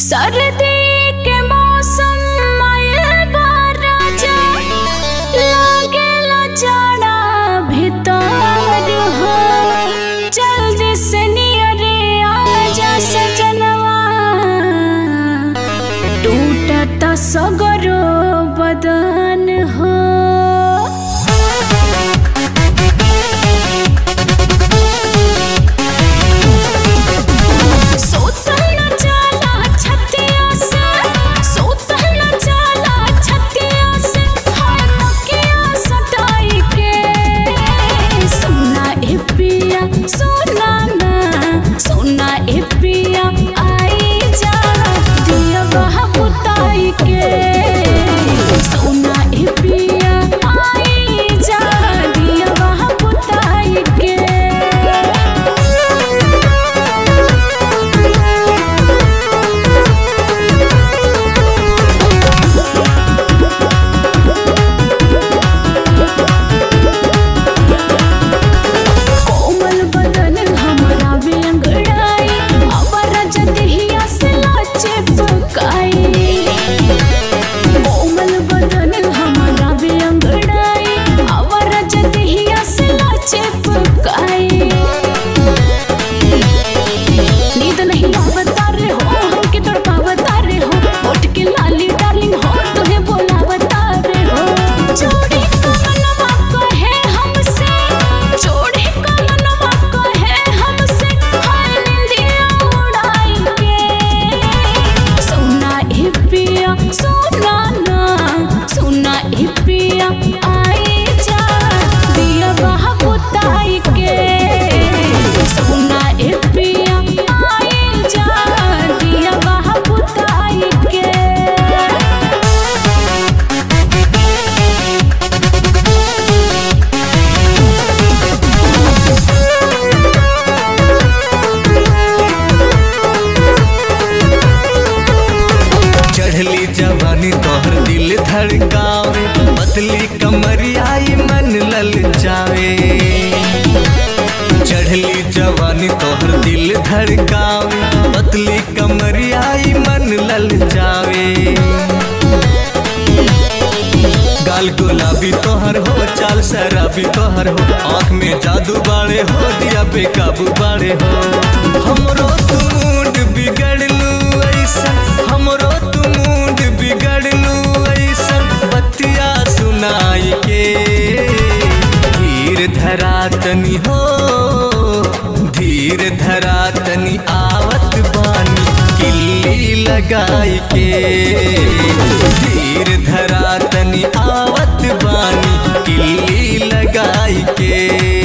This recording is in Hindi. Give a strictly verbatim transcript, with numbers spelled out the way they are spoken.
सर्दी के मौसम में राजा लागेला जाड़ा भितर हो, जल्दी से नियरे आजा सजनवा, टूटता सगरो बदन हो। जवानी तोहर दिल धड़कावे, पतली कमरियाई मन ललचावे। चढ़ली जवानी तोहर दिल धड़कावे, पतली कमरियाई मन ललचावे। गाल गुलाबी तोहर हो, चाल शराबी तोहर हो, आँख में जादू बाड़े हो, दिया बेकाबू बाड़े हो। हमरो तू मूड बिगड़लू ऐसा, हमरो तू मूड बिगड़लू ऐसा, बतिया सुनाई के धीर धरा तनी हो, धीर धरा तनी आवत बानी। किल्ली लगाई के धीर धरा तनी आवत बानी, किल्ली लगाई के।